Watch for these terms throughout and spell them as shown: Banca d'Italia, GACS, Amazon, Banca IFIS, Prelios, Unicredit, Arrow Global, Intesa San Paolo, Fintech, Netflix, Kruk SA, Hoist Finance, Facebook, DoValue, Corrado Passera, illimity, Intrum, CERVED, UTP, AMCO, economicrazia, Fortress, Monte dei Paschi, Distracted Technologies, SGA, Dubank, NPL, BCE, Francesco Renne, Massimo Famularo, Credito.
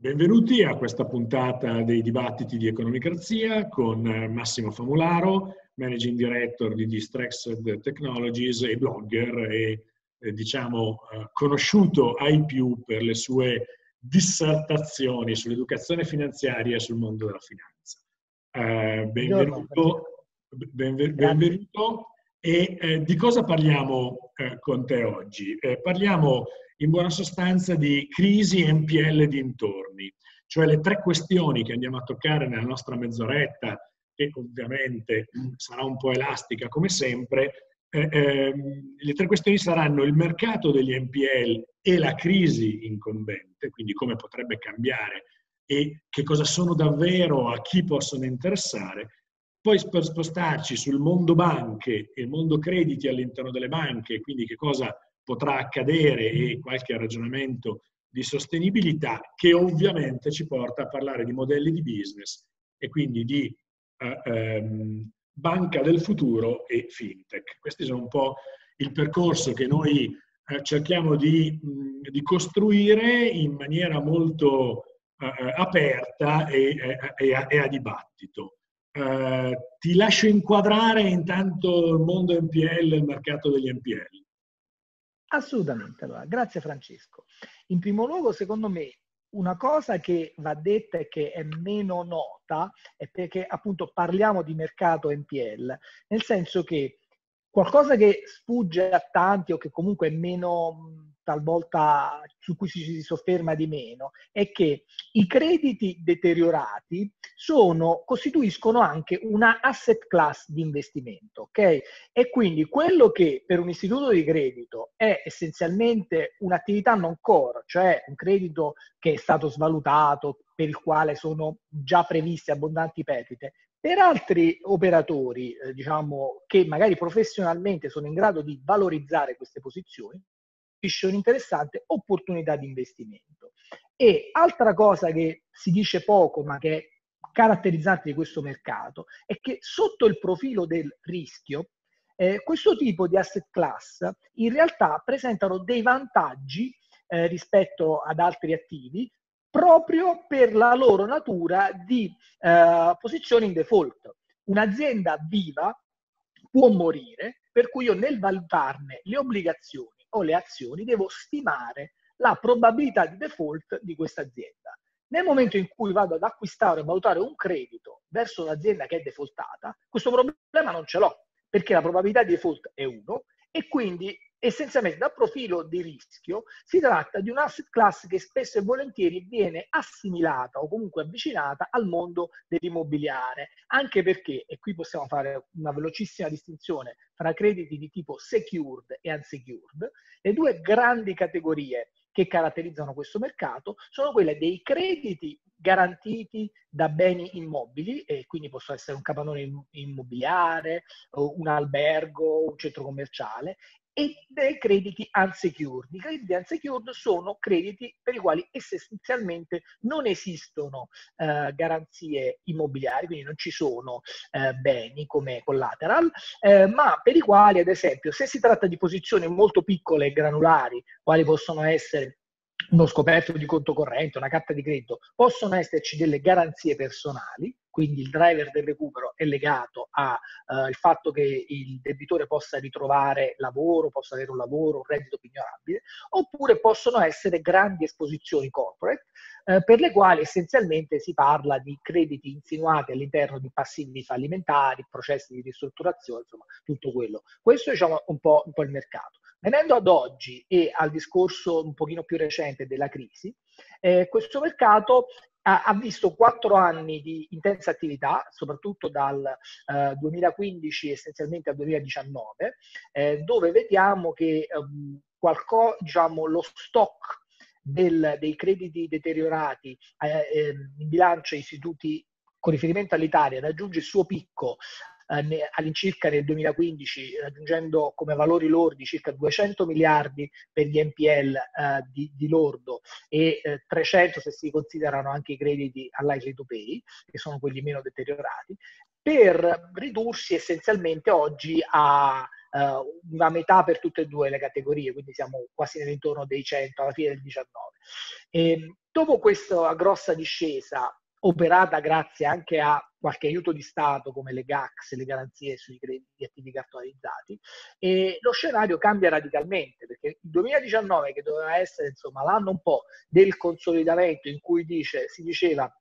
Benvenuti a questa puntata dei dibattiti di economicrazia con Massimo Famularo, Managing Director di Distracted Technologies e blogger e diciamo conosciuto ai più per le sue dissertazioni sull'educazione finanziaria e sul mondo della finanza. Benvenuto. E di cosa parliamo con te oggi? Parliamo in buona sostanza di crisi, NPL e dintorni, cioè le tre questioni che andiamo a toccare nella nostra mezz'oretta, che ovviamente sarà un po' elastica come sempre. Le tre questioni saranno il mercato degli NPL e la crisi incombente, quindi come potrebbe cambiare e che cosa sono davvero, a chi possono interessare. Poi per spostarci sul mondo banche e mondo crediti all'interno delle banche, quindi che cosa potrà accadere e qualche ragionamento di sostenibilità che ovviamente ci porta a parlare di modelli di business e quindi di banca del futuro e fintech. Questi sono un po' il percorso che noi cerchiamo di costruire in maniera molto aperta e a dibattito. Ti lascio inquadrare intanto il mondo NPL e il mercato degli NPL. Assolutamente, allora, grazie Francesco. In primo luogo, secondo me, una cosa che va detta e che è meno nota è perché appunto parliamo di mercato NPL, nel senso che qualcosa che sfugge a tanti o che comunque è meno talvolta su cui si sofferma di meno, è che i crediti deteriorati costituiscono anche una asset class di investimento, ok? E quindi quello che per un istituto di credito è essenzialmente un'attività non core, cioè un credito che è stato svalutato, per il quale sono già previste abbondanti perdite, per altri operatori, diciamo, che magari professionalmente sono in grado di valorizzare queste posizioni, un'interessante opportunità di investimento. E altra cosa che si dice poco ma che è caratterizzante di questo mercato è che sotto il profilo del rischio questo tipo di asset class in realtà presentano dei vantaggi rispetto ad altri attivi proprio per la loro natura di posizione in default. Un'azienda viva può morire, per cui io nel valutarne le obbligazioni o le azioni devo stimare la probabilità di default di questa azienda. Nel momento in cui vado ad acquistare o valutare un credito verso un'azienda che è defaultata, questo problema non ce l'ho, perché la probabilità di default è 1 e quindi essenzialmente da profilo di rischio si tratta di un'asset class che spesso e volentieri viene assimilata o comunque avvicinata al mondo dell'immobiliare, anche perché, e qui possiamo fare una velocissima distinzione tra crediti di tipo secured e unsecured, le due grandi categorie che caratterizzano questo mercato sono quelle dei crediti garantiti da beni immobili, e quindi possono essere un capannone immobiliare, un albergo, un centro commerciale, e dei crediti unsecured. I crediti unsecured sono crediti per i quali essenzialmente non esistono garanzie immobiliari, quindi non ci sono beni come collateral, ma per i quali, ad esempio, se si tratta di posizioni molto piccole e granulari, quali possono essere uno scoperto di conto corrente, una carta di credito, possono esserci delle garanzie personali, quindi il driver del recupero è legato al fatto che il debitore possa ritrovare lavoro, possa avere un lavoro, un reddito pignorabile, oppure possono essere grandi esposizioni corporate, per le quali essenzialmente si parla di crediti insinuati all'interno di passivi fallimentari, processi di ristrutturazione, insomma tutto quello. Questo, diciamo, un po' il mercato. Venendo ad oggi e al discorso un pochino più recente della crisi, questo mercato ha visto 4 anni di intensa attività, soprattutto dal 2015 essenzialmente al 2019, dove vediamo che diciamo, lo stock dei crediti deteriorati in bilancio istituti con riferimento all'Italia raggiunge il suo picco all'incirca nel 2015, raggiungendo come valori lordi circa 200 miliardi per gli NPL di lordo e 300 se si considerano anche i crediti unlikely to pay, che sono quelli meno deteriorati, per ridursi essenzialmente oggi a una metà per tutte e due le categorie, quindi siamo quasi nell'intorno dei 100 alla fine del 19. Dopo questa grossa discesa, operata grazie anche a qualche aiuto di Stato come le GACS, le garanzie sui crediti attivi cartolarizzati, e lo scenario cambia radicalmente, perché il 2019, che doveva essere insomma l'anno un po' del consolidamento, in cui si diceva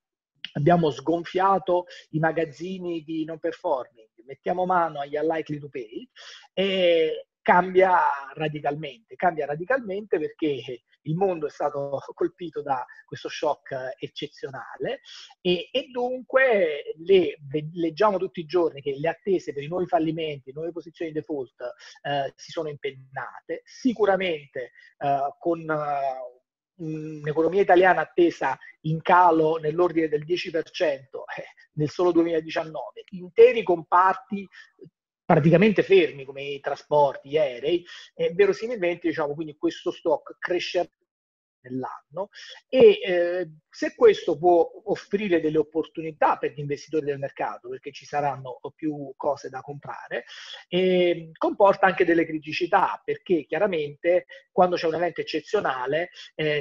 abbiamo sgonfiato i magazzini di non performing, mettiamo mano agli unlikely to pay, e cambia radicalmente perché il mondo è stato colpito da questo shock eccezionale e dunque leggiamo tutti i giorni che le attese per i nuovi fallimenti, nuove posizioni di default si sono impennate, sicuramente con un'economia italiana attesa in calo nell'ordine del 10% nel solo 2019, interi comparti praticamente fermi come i trasporti, gli aerei, verosimilmente quindi questo stock crescerà nell'anno e se questo può offrire delle opportunità per gli investitori del mercato, perché ci saranno più cose da comprare, comporta anche delle criticità, perché chiaramente quando c'è un evento eccezionale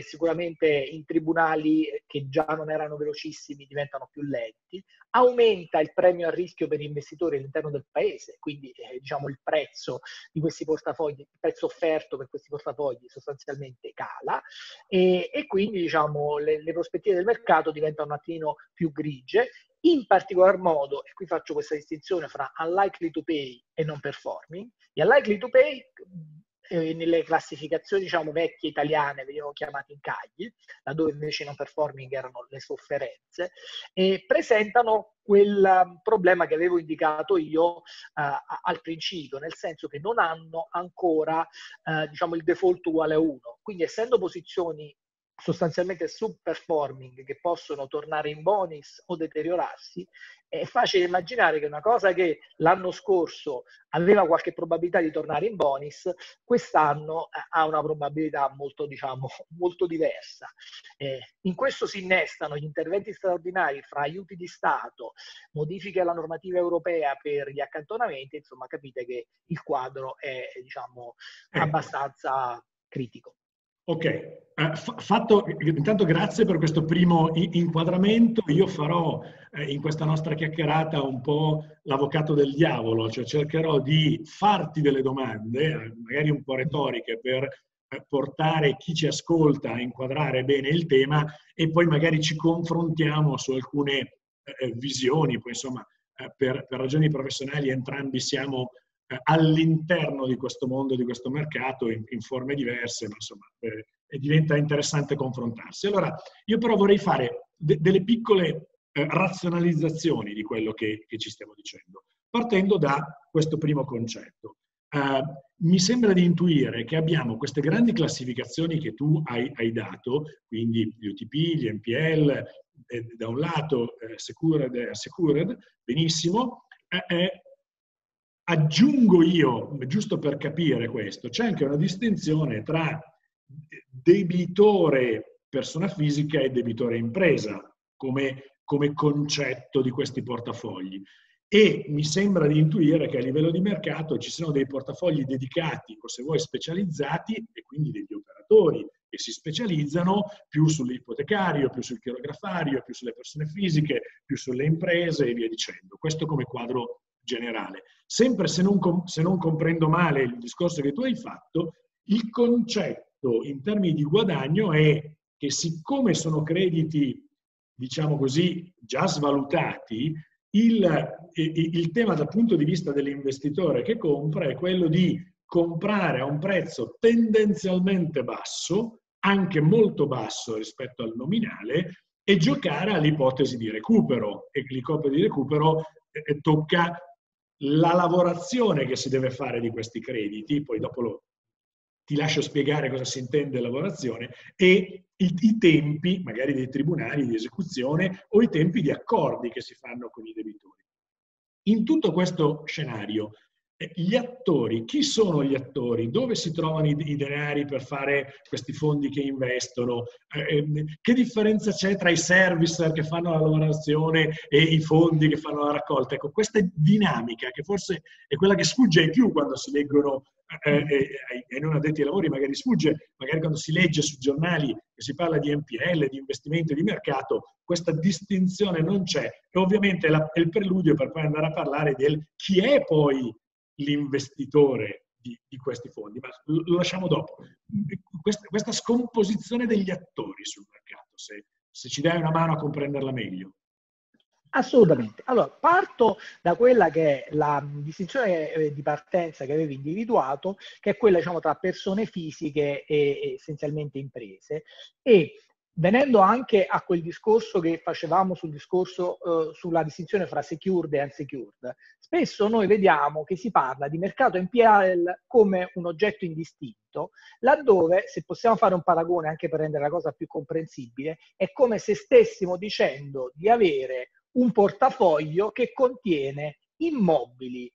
sicuramente in tribunali che già non erano velocissimi diventano più lenti, aumenta il premio a rischio per gli investitori all'interno del paese, quindi il prezzo di questi portafogli, il prezzo offerto per questi portafogli sostanzialmente cala, e quindi le prospettive del mercato diventano un attimo più grigie, in particolar modo, e qui faccio questa distinzione fra unlikely to pay e non performing. Gli unlikely to pay nelle classificazioni vecchie italiane venivano chiamati incagli, laddove invece i non performing erano le sofferenze, e presentano quel problema che avevo indicato io al principio, nel senso che non hanno ancora il default uguale a 1, quindi essendo posizioni sostanzialmente sub-performing che possono tornare in bonus o deteriorarsi, è facile immaginare che una cosa che l'anno scorso aveva qualche probabilità di tornare in bonus, quest'anno ha una probabilità molto, molto diversa. In questo si innestano gli interventi straordinari fra aiuti di Stato, modifiche alla normativa europea per gli accantonamenti, insomma capite che il quadro è abbastanza critico. Ok, intanto grazie per questo primo inquadramento. Io farò in questa nostra chiacchierata un po' l'avvocato del diavolo, cioè cercherò di farti delle domande, magari un po' retoriche, per portare chi ci ascolta a inquadrare bene il tema e poi magari ci confrontiamo su alcune visioni, poi insomma per ragioni professionali entrambi siamo all'interno di questo mondo, di questo mercato, in forme diverse, ma insomma diventa interessante confrontarsi. Allora, io però vorrei fare delle piccole razionalizzazioni di quello che ci stiamo dicendo, partendo da questo primo concetto. Mi sembra di intuire che abbiamo queste grandi classificazioni che tu hai dato, quindi gli UTP, gli NPL, da un lato secured e assecured, benissimo, aggiungo io, giusto per capire questo, c'è anche una distinzione tra debitore persona fisica e debitore impresa come concetto di questi portafogli. E mi sembra di intuire che a livello di mercato ci siano dei portafogli dedicati o, se vuoi, specializzati, e quindi degli operatori che si specializzano più sull'ipotecario, più sul chirografario, più sulle persone fisiche, più sulle imprese e via dicendo. Questo come quadro generale. Sempre se non comprendo male il discorso che tu hai fatto, il concetto in termini di guadagno è che, siccome sono crediti, diciamo così, già svalutati, il tema dal punto di vista dell'investitore che compra è quello di comprare a un prezzo tendenzialmente basso, anche molto basso rispetto al nominale, e giocare all'ipotesi di recupero. E l'ipotesi di recupero tocca la lavorazione che si deve fare di questi crediti, poi dopo ti lascio spiegare cosa si intende lavorazione, e i tempi magari dei tribunali di esecuzione o i tempi di accordi che si fanno con i debitori. In tutto questo scenario Gli attori, chi sono gli attori? Dove si trovano i denari per fare questi fondi che investono? Che differenza c'è tra i servicer che fanno la lavorazione e i fondi che fanno la raccolta? Ecco, questa dinamica che forse è quella che sfugge ai più quando si leggono, e non addetti ai lavori magari sfugge, magari quando si legge sui giornali che si parla di NPL, di investimento, di mercato, questa distinzione non c'è. E ovviamente è il preludio per poi andare a parlare del chi è poi l'investitore di questi fondi, ma lo lasciamo dopo. Questa scomposizione degli attori sul mercato, se ci dai una mano a comprenderla meglio. Assolutamente. Allora, parto da quella che è la distinzione di partenza che avevi individuato, che è quella, diciamo, tra persone fisiche e essenzialmente imprese, e venendo anche a quel discorso che facevamo sul discorso sulla distinzione fra secured e unsecured, spesso noi vediamo che si parla di mercato NPL come un oggetto indistinto, laddove, se possiamo fare un paragone anche per rendere la cosa più comprensibile, è come se stessimo dicendo di avere un portafoglio che contiene immobili,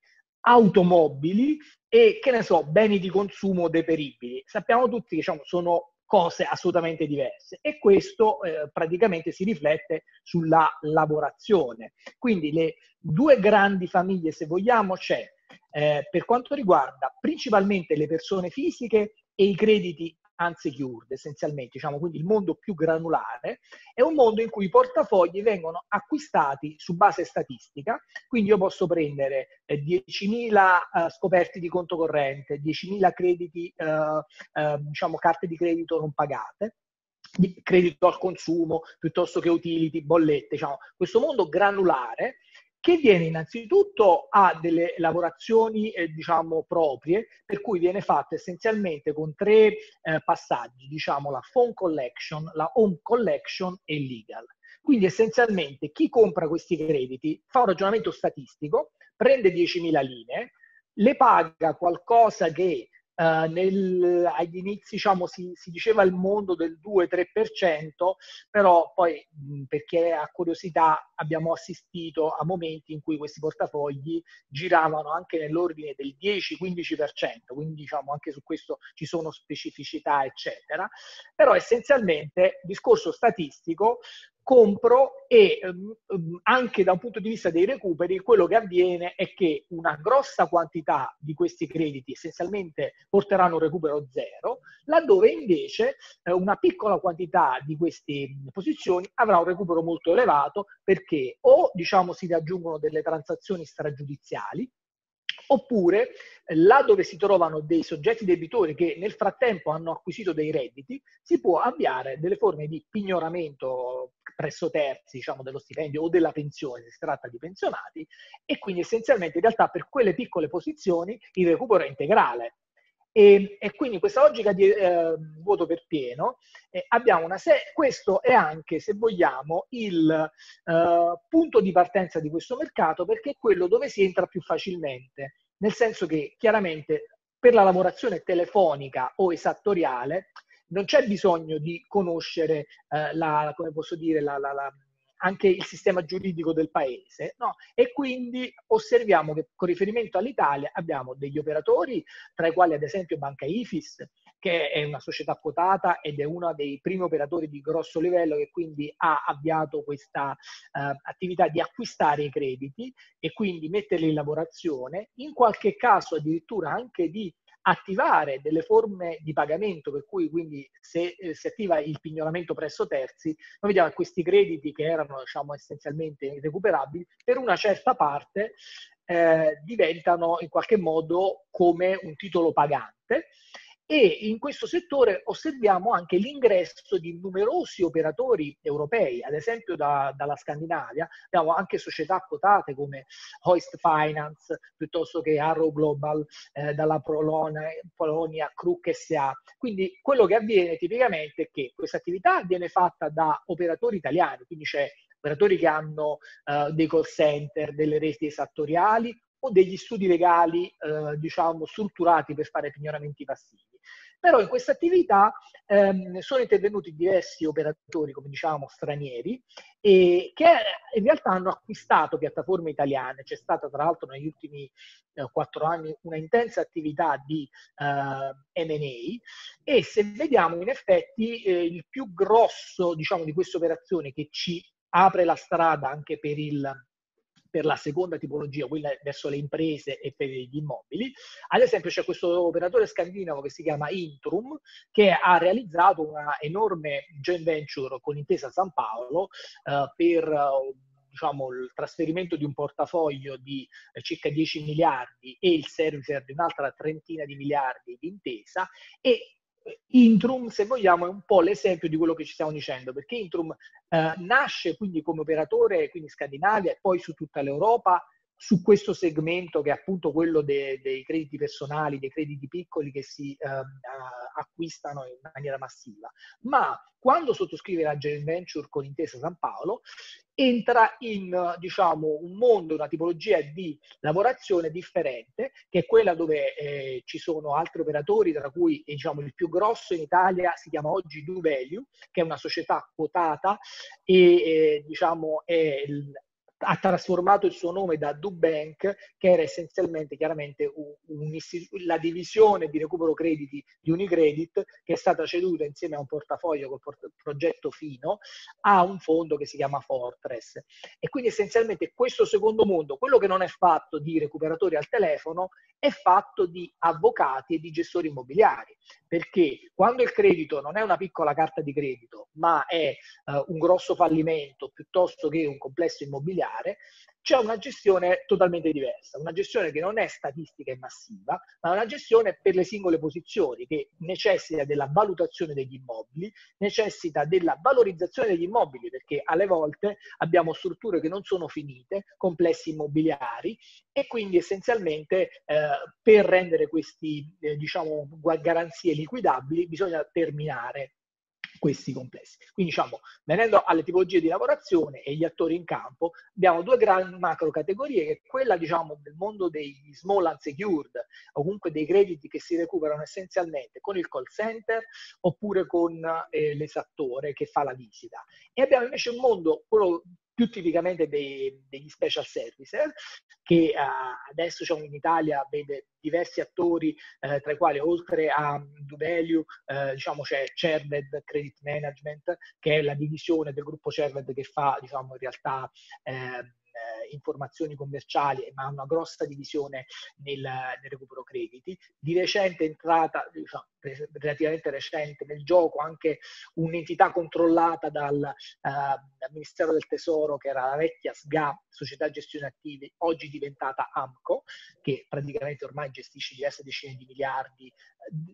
automobili e, che ne so, beni di consumo deperibili. Sappiamo tutti che, diciamo, sono cose assolutamente diverse, e questo praticamente si riflette sulla lavorazione. Quindi le due grandi famiglie, se vogliamo, c'è per quanto riguarda principalmente le persone fisiche e i crediti unsecured, essenzialmente, diciamo, quindi il mondo più granulare, è un mondo in cui i portafogli vengono acquistati su base statistica, quindi io posso prendere 10.000 scoperti di conto corrente, 10.000 crediti, diciamo, carte di credito non pagate, credito al consumo, piuttosto che utility, bollette, diciamo, questo mondo granulare, che viene innanzitutto a delle lavorazioni, diciamo, proprie, per cui viene fatto essenzialmente con tre passaggi, diciamo la phone collection, la home collection e legal. Quindi essenzialmente chi compra questi crediti fa un ragionamento statistico, prende 10.000 linee, le paga qualcosa che agli inizi, diciamo, si diceva il mondo del 2-3%, però poi per chi ha curiosità abbiamo assistito a momenti in cui questi portafogli giravano anche nell'ordine del 10-15%, quindi, diciamo, anche su questo ci sono specificità eccetera, però essenzialmente discorso statistico, compro, e anche da un punto di vista dei recuperi quello che avviene è che una grossa quantità di questi crediti essenzialmente porteranno un recupero zero, laddove invece una piccola quantità di queste posizioni avrà un recupero molto elevato, perché o, diciamo, si raggiungono delle transazioni stragiudiziali, oppure là dove si trovano dei soggetti debitori che nel frattempo hanno acquisito dei redditi, si può avviare delle forme di pignoramento presso terzi, diciamo, dello stipendio o della pensione, se si tratta di pensionati, e quindi essenzialmente in realtà per quelle piccole posizioni il recupero è integrale. E quindi questa logica di voto per pieno, abbiamo questo è anche, se vogliamo, il punto di partenza di questo mercato, perché è quello dove si entra più facilmente, nel senso che chiaramente per la lavorazione telefonica o esattoriale non c'è bisogno di conoscere come posso dire, anche il sistema giuridico del paese, no? E quindi osserviamo che con riferimento all'Italia abbiamo degli operatori, tra i quali ad esempio Banca IFIS, che è una società quotata ed è uno dei primi operatori di grosso livello che quindi ha avviato questa attività di acquistare i crediti e quindi metterli in lavorazione, in qualche caso addirittura anche di attivare delle forme di pagamento, per cui quindi se si attiva il pignoramento presso terzi, noi vediamo che questi crediti che erano, diciamo, essenzialmente irrecuperabili, per una certa parte diventano in qualche modo come un titolo pagante, e in questo settore osserviamo anche l'ingresso di numerosi operatori europei, ad esempio dalla Scandinavia, abbiamo anche società quotate come Hoist Finance, piuttosto che Arrow Global, dalla Polonia, Kruk SA. Quindi quello che avviene tipicamente è che questa attività viene fatta da operatori italiani, quindi c'è operatori che hanno dei call center, delle reti esattoriali, o degli studi legali, diciamo, strutturati per fare pignoramenti passivi. Però in questa attività sono intervenuti diversi operatori, come diciamo, stranieri, che in realtà hanno acquistato piattaforme italiane. C'è stata tra l'altro negli ultimi 4 anni una intensa attività di M&A, e se vediamo in effetti il più grosso, diciamo, di questa operazione che ci apre la strada anche per la seconda tipologia, quella verso le imprese e per gli immobili. Ad esempio c'è questo operatore scandinavo che si chiama Intrum, che ha realizzato una enorme joint venture con Intesa San Paolo per diciamo, il trasferimento di un portafoglio di circa 10 miliardi e il servicer di un'altra trentina di miliardi di Intesa. E Intrum, se vogliamo, è un po' l'esempio di quello che ci stiamo dicendo, perché Intrum nasce quindi come operatore, quindi Scandinavia e poi su tutta l'Europa, su questo segmento che è appunto quello dei crediti personali, dei crediti piccoli che si acquistano in maniera massiva. Ma quando sottoscrive la joint venture con Intesa San Paolo, entra in, diciamo, un mondo, una tipologia di lavorazione differente, che è quella dove ci sono altri operatori, tra cui, diciamo, il più grosso in Italia si chiama oggi DoValue, che è una società quotata e diciamo ha trasformato il suo nome da Dubank, che era essenzialmente chiaramente la divisione di recupero crediti di Unicredit, che è stata ceduta insieme a un portafoglio col progetto Fino a un fondo che si chiama Fortress. E quindi essenzialmente questo secondo mondo, quello che non è fatto di recuperatori al telefono, è fatto di avvocati e di gestori immobiliari, perché quando il credito non è una piccola carta di credito, ma è un grosso fallimento piuttosto che un complesso immobiliare, c'è una gestione totalmente diversa, una gestione che non è statistica e massiva, ma una gestione per le singole posizioni, che necessita della valutazione degli immobili, necessita della valorizzazione degli immobili, perché alle volte abbiamo strutture che non sono finite, complessi immobiliari, e quindi essenzialmente per rendere questi diciamo garanzie liquidabili bisogna terminare questi complessi. Quindi diciamo, venendo alle tipologie di lavorazione e gli attori in campo, abbiamo due grandi macro categorie, che è quella diciamo del mondo degli small unsecured, o comunque dei crediti che si recuperano essenzialmente con il call center oppure con l'esattore che fa la visita. E abbiamo invece un mondo, quello più tipicamente degli special servicer, che adesso diciamo, in Italia vede diversi attori, tra i quali oltre a DoValue diciamo, c'è CERVED Credit Management, che è la divisione del gruppo CERVED che fa diciamo, in realtà informazioni commerciali, ma una grossa divisione nel recupero crediti. Di recente è entrata, diciamo, relativamente recente, nel gioco anche un'entità controllata dal Ministero del Tesoro, che era la vecchia SGA, Società Gestione Attivi, oggi diventata AMCO, che praticamente ormai gestisce diverse decine di miliardi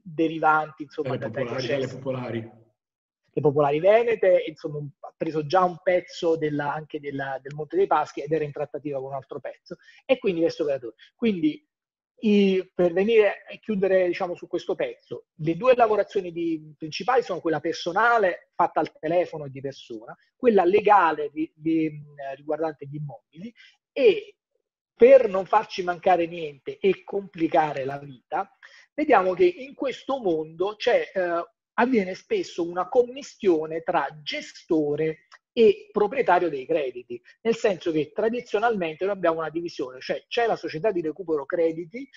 derivanti insomma dalle popolari. Le popolari venete, insomma, ha preso già un pezzo anche del Monte dei Paschi ed era in trattativa con un altro pezzo, e quindi questo operatore. Quindi per venire a chiudere diciamo, su questo pezzo, le due lavorazioni principali sono quella personale, fatta al telefono e di persona, quella legale riguardante gli immobili, e per non farci mancare niente e complicare la vita, vediamo che in questo mondo c'è avviene spesso una commistione tra gestore e proprietario dei crediti, nel senso che tradizionalmente noi abbiamo una divisione, cioè c'è la società di recupero crediti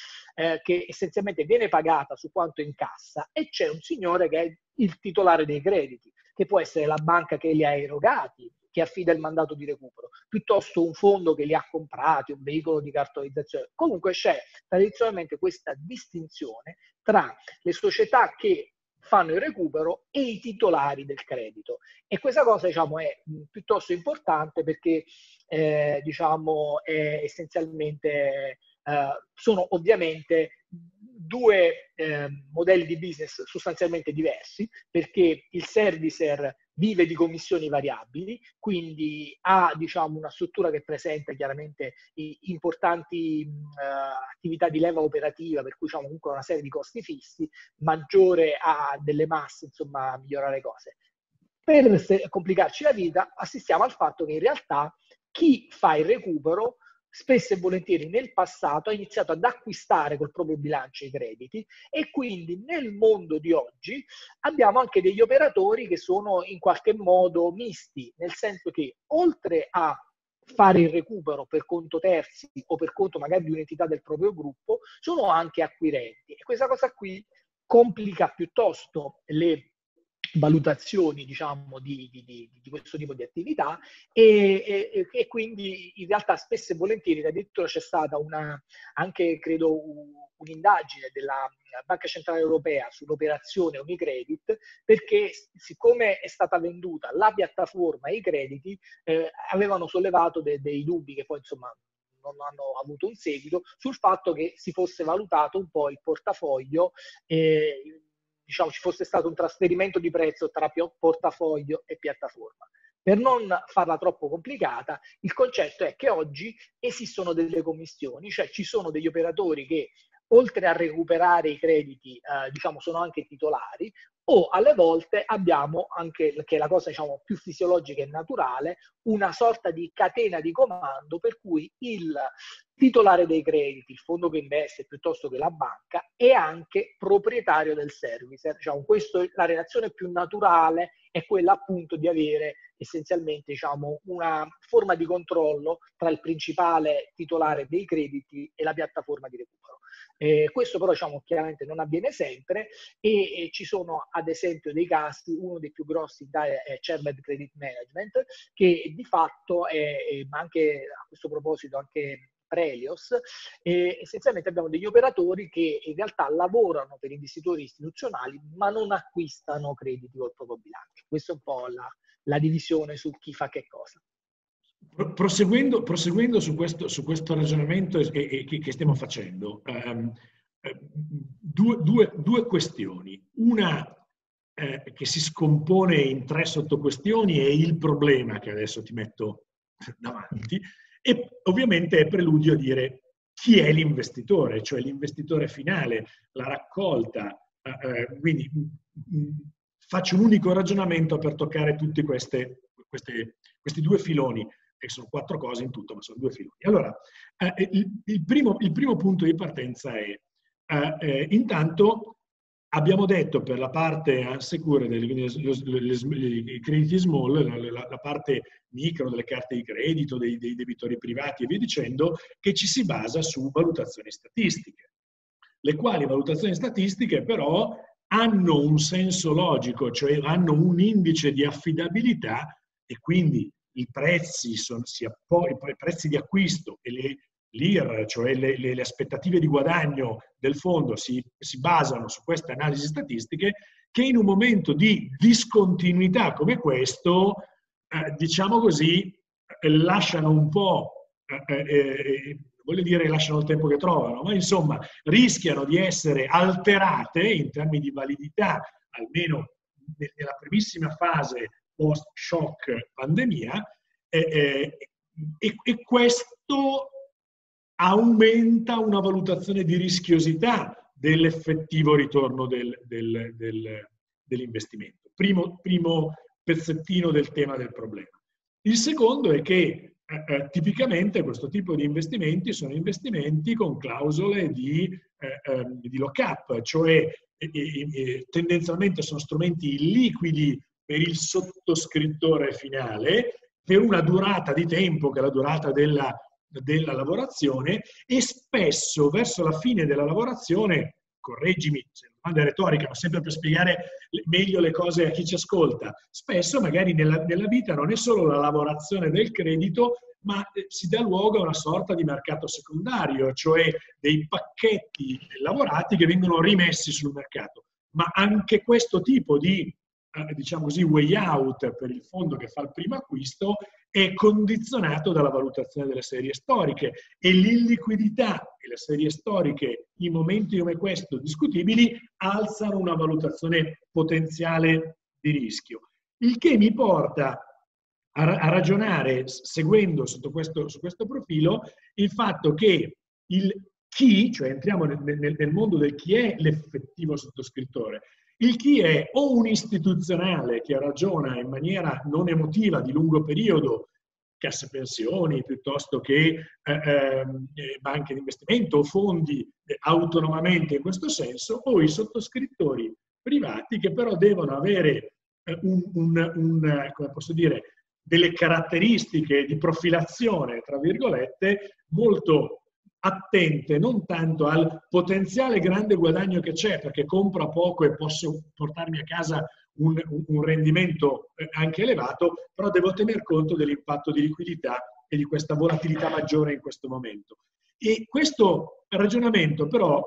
che essenzialmente viene pagata su quanto incassa, e c'è un signore che è il titolare dei crediti, che può essere la banca che li ha erogati, che affida il mandato di recupero, piuttosto un fondo che li ha comprati, un veicolo di cartolarizzazione. Comunque c'è tradizionalmente questa distinzione tra le società che fanno il recupero e i titolari del credito, e questa cosa diciamo è piuttosto importante, perché diciamo è essenzialmente sono ovviamente due modelli di business sostanzialmente diversi, perché il servicer vive di commissioni variabili, quindi ha diciamo una struttura che presenta chiaramente importanti attività di leva operativa, per cui diciamo comunque una serie di costi fissi, maggiore a delle masse, insomma, a migliorare le cose. Per complicarci la vita assistiamo al fatto che in realtà chi fa il recupero spesso e volentieri nel passato ha iniziato ad acquistare col proprio bilancio i crediti, e quindi nel mondo di oggi abbiamo anche degli operatori che sono in qualche modo misti, nel senso che oltre a fare il recupero per conto terzi o per conto magari di un'entità del proprio gruppo, sono anche acquirenti, e questa cosa qui complica piuttosto le valutazioni, diciamo, di questo tipo di attività, e quindi in realtà spesso e volentieri addirittura c'è stata una, anche credo un'indagine della Banca Centrale Europea sull'operazione Unicredit, perché siccome è stata venduta la piattaforma e i crediti, avevano sollevato dei dubbi che poi insomma non hanno avuto un seguito, sul fatto che si fosse valutato un po' il portafoglio, diciamo ci fosse stato un trasferimento di prezzo tra portafoglio e piattaforma. Per non farla troppo complicata, il concetto è che oggi esistono delle commissioni, cioè ci sono degli operatori che oltre a recuperare i crediti, diciamo, sono anche titolari, o alle volte abbiamo anche, che è la cosa diciamo più fisiologica e naturale, una sorta di catena di comando per cui il titolare dei crediti, il fondo che investe piuttosto che la banca, è anche proprietario del servicer. Diciamo, questo, la relazione più naturale è quella appunto di avere essenzialmente diciamo una forma di controllo tra il principale titolare dei crediti e la piattaforma di recupero. Questo però diciamo chiaramente non avviene sempre, e ci sono ad esempio dei casi, uno dei più grossi in Italia è CERVED Credit Management, che di fatto è, ma anche a questo proposito anche Prelios, essenzialmente abbiamo degli operatori che in realtà lavorano per investitori istituzionali ma non acquistano crediti col proprio bilancio. Questa è un po' la divisione su chi fa che cosa. Proseguendo su questo ragionamento che stiamo facendo, due questioni. Una che si scompone in tre sottoquestioni è il problema che adesso ti metto davanti, e ovviamente è preludio a dire chi è l'investitore, cioè l'investitore finale, la raccolta. Quindi faccio un unico ragionamento per toccare tutti questi due filoni, che sono quattro cose in tutto, ma sono due filoni. Allora, il primo punto di partenza è, intanto abbiamo detto per la parte unsecure, i crediti small, la parte micro delle carte di credito, dei debitori privati e via dicendo, che ci si basa su valutazioni statistiche, le quali valutazioni statistiche però hanno un senso logico, cioè hanno un indice di affidabilità, e quindi i prezzi, i prezzi di acquisto e le l'IR, cioè le aspettative di guadagno del fondo, si basano su queste analisi statistiche, che in un momento di discontinuità come questo, diciamo così, lasciano un po', voglio dire lasciano il tempo che trovano, ma insomma rischiano di essere alterate in termini di validità, almeno nella primissima fase post-shock pandemia, e questo aumenta una valutazione di rischiosità dell'effettivo ritorno dell'investimento. Primo pezzettino del tema del problema. Il secondo è che tipicamente questo tipo di investimenti sono investimenti con clausole di lock-up, cioè tendenzialmente sono strumenti illiquidi per il sottoscrittore finale, per una durata di tempo che è la durata della lavorazione, e spesso verso la fine della lavorazione, correggimi se è una domanda retorica, ma sempre per spiegare meglio le cose a chi ci ascolta, spesso magari nella vita non è solo la lavorazione del credito, ma si dà luogo a una sorta di mercato secondario, cioè dei pacchetti lavorati che vengono rimessi sul mercato. Ma anche questo tipo di, diciamo così, way out per il fondo che fa il primo acquisto è condizionato dalla valutazione delle serie storiche, e l'illiquidità e le serie storiche in momenti come questo discutibili alzano una valutazione potenziale di rischio, il che mi porta a ragionare, seguendo su questo profilo, il fatto che cioè entriamo nel mondo del chi è l'effettivo sottoscrittore. Il chi è o un istituzionale che ragiona in maniera non emotiva di lungo periodo, casse pensioni, piuttosto che banche di investimento o fondi autonomamente in questo senso, o i sottoscrittori privati che però devono avere come posso dire, delle caratteristiche di profilazione, tra virgolette, molto attente non tanto al potenziale grande guadagno che c'è, perché compro poco e posso portarmi a casa un rendimento anche elevato, però devo tener conto dell'impatto di liquidità e di questa volatilità maggiore in questo momento. E questo ragionamento però,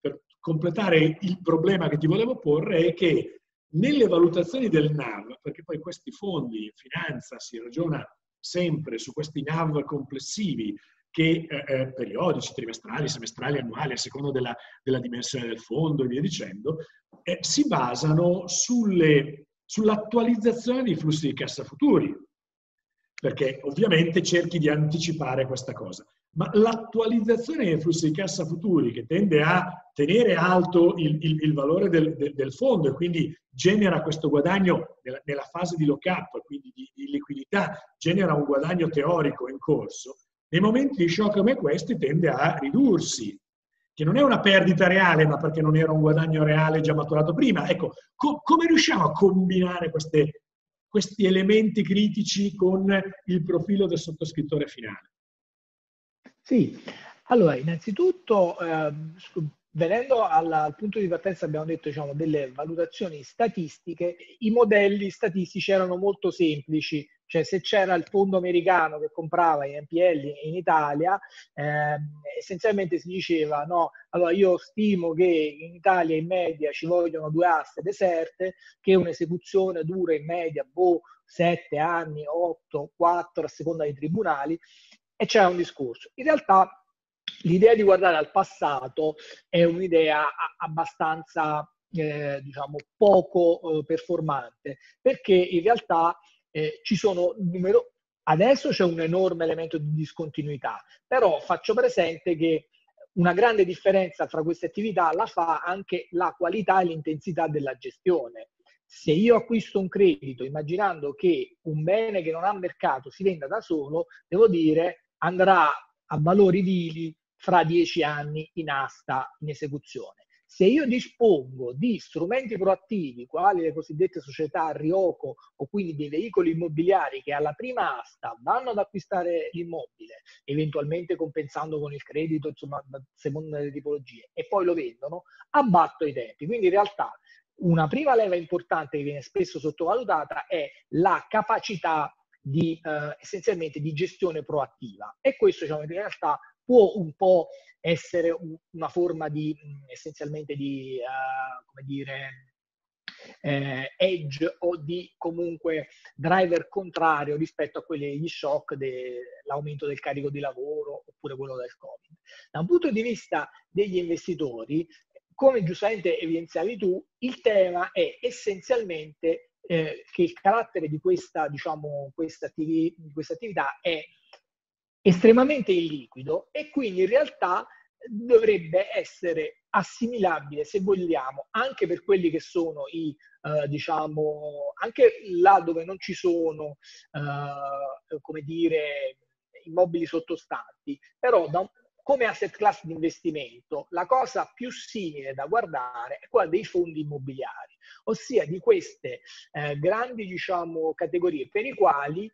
per completare il problema che ti volevo porre, è che nelle valutazioni del NAV, perché poi questi fondi in finanza si ragiona sempre su questi NAV complessivi, che periodici, trimestrali, semestrali, annuali, a seconda della dimensione del fondo e via dicendo, si basano sull'attualizzazione dei flussi di cassa futuri, perché ovviamente cerchi di anticipare questa cosa. Ma l'attualizzazione dei flussi di cassa futuri, che tende a tenere alto il valore del fondo e quindi genera questo guadagno nella fase di lock-up, quindi di liquidità, genera un guadagno teorico in corso, nei momenti di shock come questi tende a ridursi, che non è una perdita reale, ma perché non era un guadagno reale già maturato prima. Ecco, come riusciamo a combinare questi elementi critici con il profilo del sottoscrittore finale? Sì, allora innanzitutto, venendo al punto di partenza, abbiamo detto, diciamo, delle valutazioni statistiche. I modelli statistici erano molto semplici. Cioè, se c'era il fondo americano che comprava i NPL in Italia, essenzialmente si diceva, no, allora io stimo che in Italia in media ci vogliono 2 aste deserte, che un'esecuzione dura in media 7 anni, 8, 4, a seconda dei tribunali, e c'era un discorso. In realtà l'idea di guardare al passato è un'idea abbastanza, diciamo, poco performante, perché in realtà ci sono adesso c'è un enorme elemento di discontinuità, però faccio presente che una grande differenza fra queste attività la fa anche la qualità e l'intensità della gestione. Se io acquisto un credito immaginando che un bene che non ha mercato si venda da solo, devo dire andrà a valori vili fra 10 anni in asta, in esecuzione. Se io dispongo di strumenti proattivi, quali le cosiddette società a rioco, o quindi dei veicoli immobiliari che alla prima asta vanno ad acquistare l'immobile, eventualmente compensando con il credito, insomma, secondo le tipologie, e poi lo vendono, abbatto i tempi. Quindi in realtà una prima leva importante che viene spesso sottovalutata è la capacità di, essenzialmente, di gestione proattiva. E questo, diciamo, in realtà può un po' essere una forma di, essenzialmente, di, come dire, edge, o di comunque driver contrario rispetto a quelli degli shock dell'aumento del carico di lavoro oppure quello del Covid. Da un punto di vista degli investitori, come giustamente evidenziavi tu, il tema è essenzialmente che il carattere di questa, diciamo, questa attività è estremamente illiquido, e quindi in realtà dovrebbe essere assimilabile, se vogliamo, anche per quelli che sono i, diciamo, anche là dove non ci sono, come dire, immobili sottostanti, però come asset class di investimento, la cosa più simile da guardare è quella dei fondi immobiliari, ossia di queste grandi, diciamo, categorie per i quali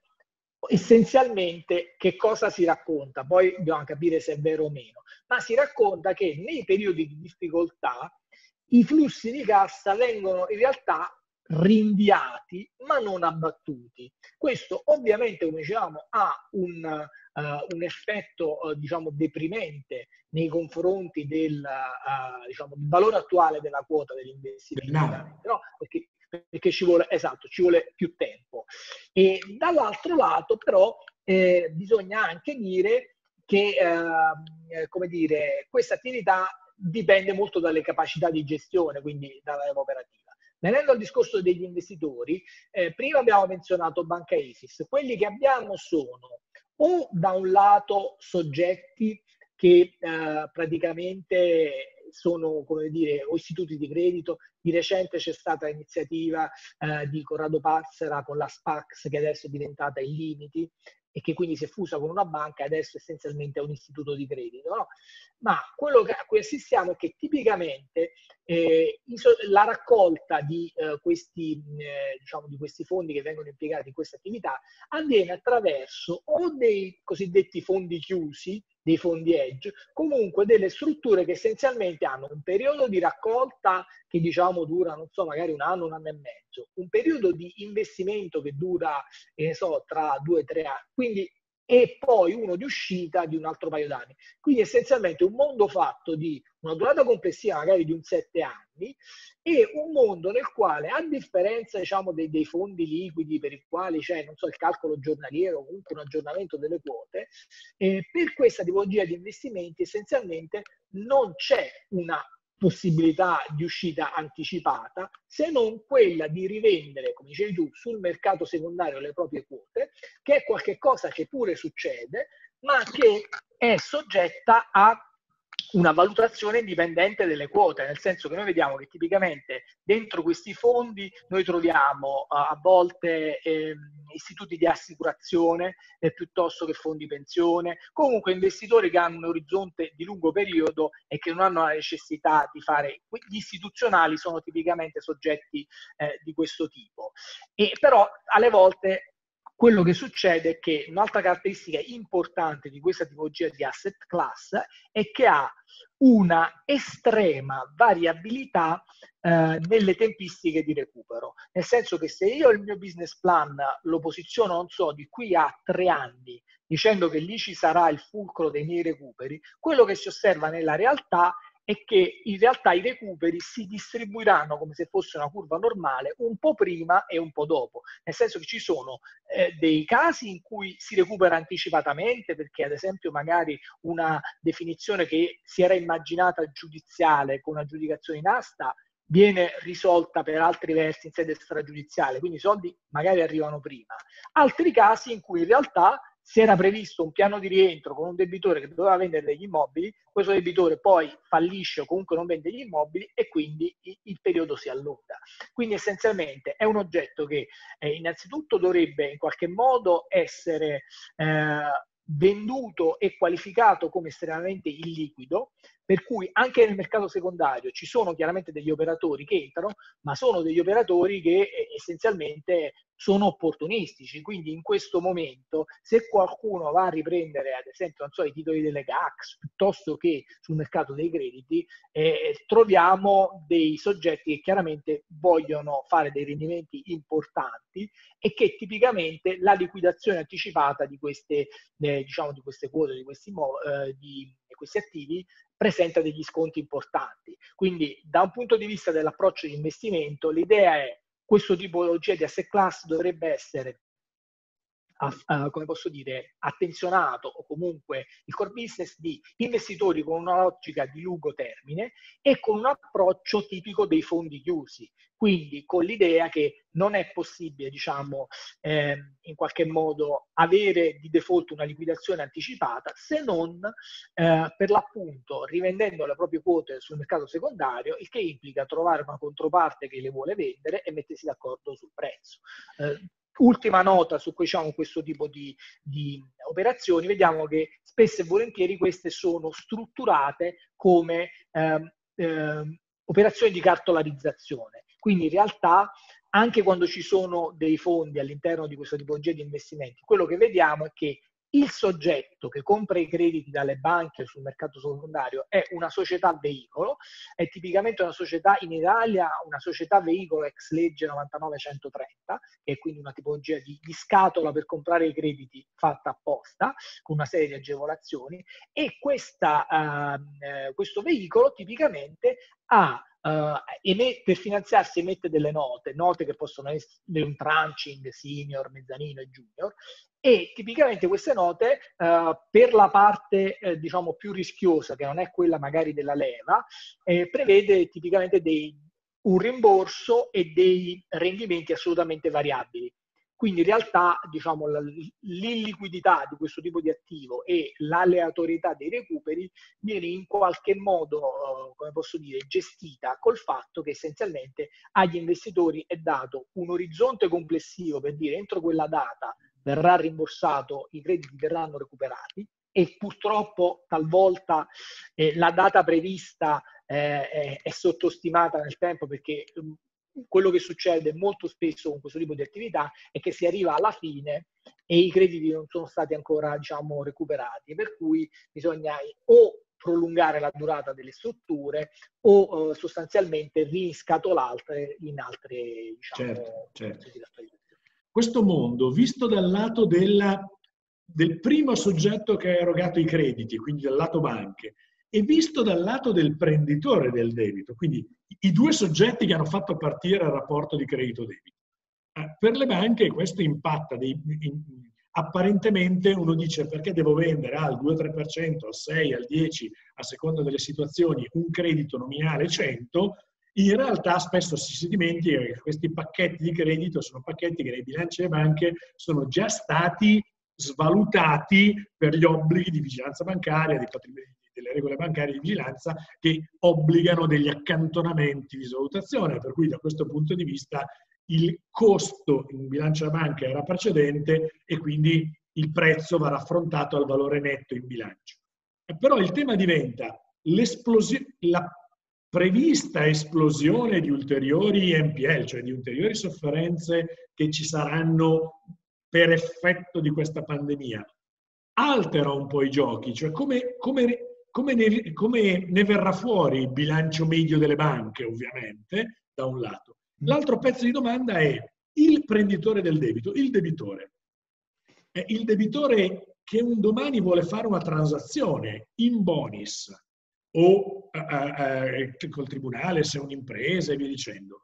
essenzialmente che cosa si racconta? Poi dobbiamo capire se è vero o meno, ma si racconta che nei periodi di difficoltà i flussi di cassa vengono in realtà rinviati ma non abbattuti. Questo ovviamente, come dicevamo, ha un effetto, diciamo, deprimente nei confronti del, diciamo, valore attuale della quota dell'investimento, no? Perché ci vuole, esatto, ci vuole più tempo. E dall'altro lato però bisogna anche dire che, come dire, questa attività dipende molto dalle capacità di gestione, quindi dalla operativa. Venendo al discorso degli investitori, prima abbiamo menzionato Banca IFIS. Quelli che abbiamo sono, o da un lato, soggetti che praticamente sono, come dire, o istituti di credito. Di recente c'è stata l'iniziativa di Corrado Passera con la SPACS, che adesso è diventata illimity e che quindi si è fusa con una banca e adesso essenzialmente è un istituto di credito, no? Ma quello a cui assistiamo è che tipicamente la raccolta di, di questi fondi che vengono impiegati in questa attività avviene attraverso o dei cosiddetti fondi chiusi, dei fondi hedge, comunque delle strutture che essenzialmente hanno un periodo di raccolta che diciamo dura, non so, magari un anno e mezzo, un periodo di investimento che dura, ne so, tra 2 o 3 anni, quindi, e poi uno di uscita di un altro paio d'anni. Quindi essenzialmente un mondo fatto di una durata complessiva magari di un 7 anni, e un mondo nel quale, a differenza diciamo dei fondi liquidi per i quali c'è, non so, il calcolo giornaliero o comunque un aggiornamento delle quote, per questa tipologia di investimenti essenzialmente non c'è una possibilità di uscita anticipata, se non quella di rivendere, come dicevi tu, sul mercato secondario le proprie quote, che è qualche cosa che pure succede, ma che è soggetta a una valutazione indipendente delle quote, nel senso che noi vediamo che tipicamente dentro questi fondi noi troviamo a volte istituti di assicurazione piuttosto che fondi pensione, comunque investitori che hanno un orizzonte di lungo periodo e che non hanno la necessità di fare, gli istituzionali sono tipicamente soggetti di questo tipo. E però alle volte quello che succede è che un'altra caratteristica importante di questa tipologia di asset class è che ha una estrema variabilità nelle tempistiche di recupero, nel senso che se io il mio business plan lo posiziono, non so, di qui a 3 anni, dicendo che lì ci sarà il fulcro dei miei recuperi, quello che si osserva nella realtà è che in realtà i recuperi si distribuiranno come se fosse una curva normale, un po' prima e un po' dopo, nel senso che ci sono dei casi in cui si recupera anticipatamente, perché ad esempio magari una definizione che si era immaginata giudiziale con aggiudicazione in asta viene risolta per altri versi in sede stragiudiziale, quindi i soldi magari arrivano prima. Altri casi in cui in realtà si era previsto un piano di rientro con un debitore che doveva vendere degli immobili, questo debitore poi fallisce o comunque non vende gli immobili e quindi il periodo si allunga. Quindi essenzialmente è un oggetto che innanzitutto dovrebbe in qualche modo essere venduto e qualificato come estremamente illiquido, per cui anche nel mercato secondario ci sono chiaramente degli operatori che entrano, ma sono degli operatori che essenzialmente sono opportunistici, quindi in questo momento se qualcuno va a riprendere ad esempio, non so, i titoli delle GACS piuttosto che sul mercato dei crediti, troviamo dei soggetti che chiaramente vogliono fare dei rendimenti importanti e che tipicamente la liquidazione anticipata di queste, di queste quote, di questi questi attivi presenta degli sconti importanti. Quindi da un punto di vista dell'approccio di investimento l'idea è: questo tipologia di asset class dovrebbe essere, come posso dire, attenzionato, o comunque il core business di investitori con una logica di lungo termine e con un approccio tipico dei fondi chiusi, quindi con l'idea che non è possibile, in qualche modo avere di default una liquidazione anticipata, se non per l'appunto rivendendo le proprie quote sul mercato secondario, il che implica trovare una controparte che le vuole vendere e mettersi d'accordo sul prezzo. Ultima nota su questo tipo di operazioni: vediamo che spesso e volentieri queste sono strutturate come operazioni di cartolarizzazione, quindi in realtà anche quando ci sono dei fondi all'interno di questa tipologia di investimenti, quello che vediamo è che il soggetto che compra i crediti dalle banche sul mercato secondario è una società veicolo, è tipicamente una società in Italia, una società veicolo ex legge 99/130, che è quindi una tipologia di scatola per comprare i crediti fatta apposta, con una serie di agevolazioni, e questo veicolo tipicamente per finanziarsi emette delle note che possono essere un tranching, senior, mezzanino e junior, e tipicamente queste note per la parte più rischiosa, che non è quella magari della leva, prevede tipicamente un rimborso e dei rendimenti assolutamente variabili. Quindi in realtà, diciamo, l'illiquidità di questo tipo di attivo e l'aleatorietà dei recuperi viene in qualche modo, come posso dire, gestita col fatto che essenzialmente agli investitori è dato un orizzonte complessivo per dire entro quella data verrà rimborsato, i crediti verranno recuperati, e purtroppo talvolta la data prevista è sottostimata nel tempo, perché quello che succede molto spesso con questo tipo di attività è che si arriva alla fine e i crediti non sono stati ancora, diciamo, recuperati, per cui bisogna o prolungare la durata delle strutture o sostanzialmente riscatolarle in altre, diciamo, certo. Questo mondo, visto dal lato del primo soggetto che ha erogato i crediti, quindi dal lato banche, e visto dal lato del prenditore del debito, quindi i due soggetti che hanno fatto partire il rapporto di credito-debito. Per le banche questo impatta, apparentemente uno dice perché devo vendere al 2-3%, al 6, al 10, a seconda delle situazioni, un credito nominale 100, in realtà spesso si dimentica che questi pacchetti di credito sono pacchetti che nei bilanci delle banche sono già stati svalutati per gli obblighi di vigilanza bancaria, di patrimonio, delle regole bancarie di vigilanza che obbligano degli accantonamenti di svalutazione, per cui da questo punto di vista il costo in bilancio della banca era precedente e quindi il prezzo va raffrontato al valore netto in bilancio. Però il tema diventa la prevista esplosione di ulteriori NPL, cioè di ulteriori sofferenze che ci saranno per effetto di questa pandemia. Altera un po' i giochi, cioè come ne verrà fuori il bilancio medio delle banche, ovviamente, da un lato. L'altro pezzo di domanda è il prenditore del debito, il debitore. È il debitore che un domani vuole fare una transazione in bonis o col tribunale, se è un'impresa e via dicendo.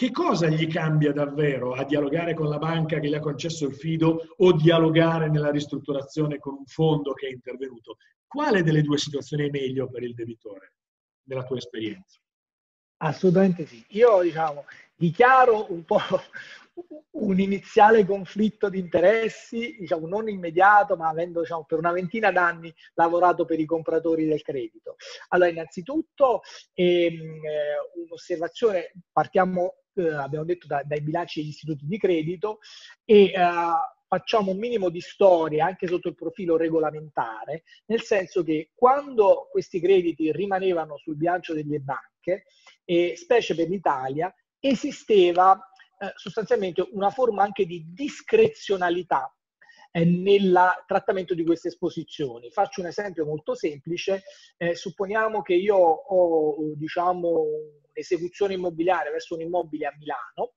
Che cosa gli cambia davvero a dialogare con la banca che gli ha concesso il fido o dialogare nella ristrutturazione con un fondo che è intervenuto? Quale delle due situazioni è meglio per il debitore, nella tua esperienza? Assolutamente sì. Io, diciamo, dichiaro un po' un iniziale conflitto di interessi, diciamo non immediato, ma avendo, diciamo, per una ventina d'anni lavorato per i compratori del credito. Allora, innanzitutto un'osservazione, partiamo, abbiamo detto, dai bilanci degli istituti di credito e facciamo un minimo di storia anche sotto il profilo regolamentare, nel senso che quando questi crediti rimanevano sul bilancio delle banche, specie per l'Italia, esisteva sostanzialmente una forma anche di discrezionalità nel trattamento di queste esposizioni. Faccio un esempio molto semplice. Supponiamo che io ho, diciamo, un'esecuzione immobiliare verso un immobile a Milano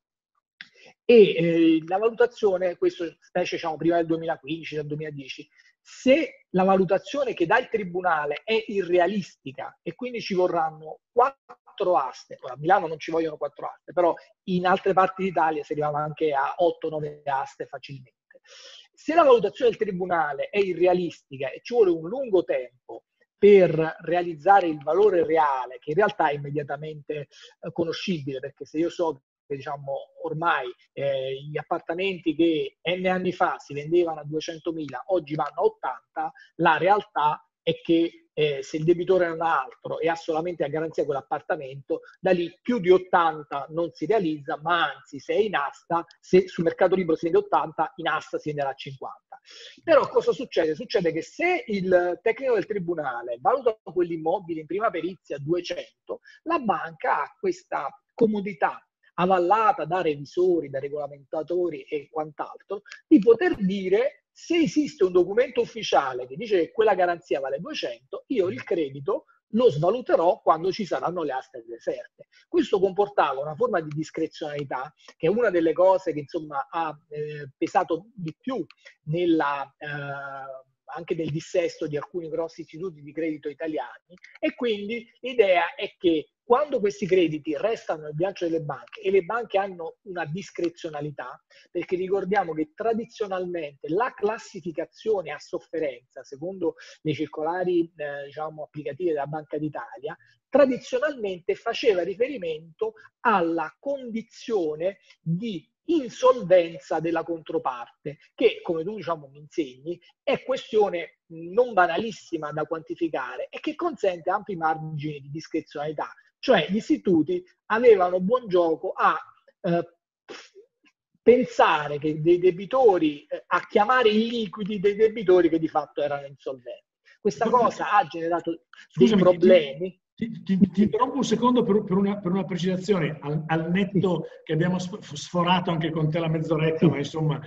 e la valutazione, questo specie, diciamo, prima del 2015, del 2010, se la valutazione che dà il tribunale è irrealistica e quindi ci vorranno 4 aste, a Milano non ci vogliono 4 aste, però in altre parti d'Italia si arrivava anche a 8-9 aste facilmente. Se la valutazione del tribunale è irrealistica e ci vuole un lungo tempo per realizzare il valore reale, che in realtà è immediatamente conoscibile, perché se io so che, diciamo, ormai gli appartamenti che n anni fa si vendevano a 200.000, oggi vanno a 80, la realtà è che se il debitore non ha altro e ha solamente a garanzia quell'appartamento, da lì più di 80 non si realizza, ma anzi, se è in asta, se sul mercato libero si vende 80, in asta si venderà 50. Però cosa succede? Succede che se il tecnico del tribunale valuta quell'immobile in prima perizia 200, la banca ha questa comodità avallata da revisori, da regolamentatori e quant'altro, di poter dire: se esiste un documento ufficiale che dice che quella garanzia vale 200, io il credito lo svaluterò quando ci saranno le aste deserte. Questo comportava una forma di discrezionalità, che è una delle cose che, insomma, ha pesato di più anche nel dissesto di alcuni grossi istituti di credito italiani, e quindi l'idea è che quando questi crediti restano nel bilancio delle banche e le banche hanno una discrezionalità, perché ricordiamo che tradizionalmente la classificazione a sofferenza, secondo le circolari diciamo, applicative della Banca d'Italia, tradizionalmente faceva riferimento alla condizione di insolvenza della controparte, che come tu mi insegni è questione non banalissima da quantificare e che consente ampi margini di discrezionalità, cioè gli istituti avevano buon gioco a pensare che dei debitori, a chiamare illiquidi dei debitori che di fatto erano insolventi. Questa cosa ha generato dei problemi. Ti interrompo un secondo per una precisazione, al netto che abbiamo sforato anche con te la mezz'oretta, ma insomma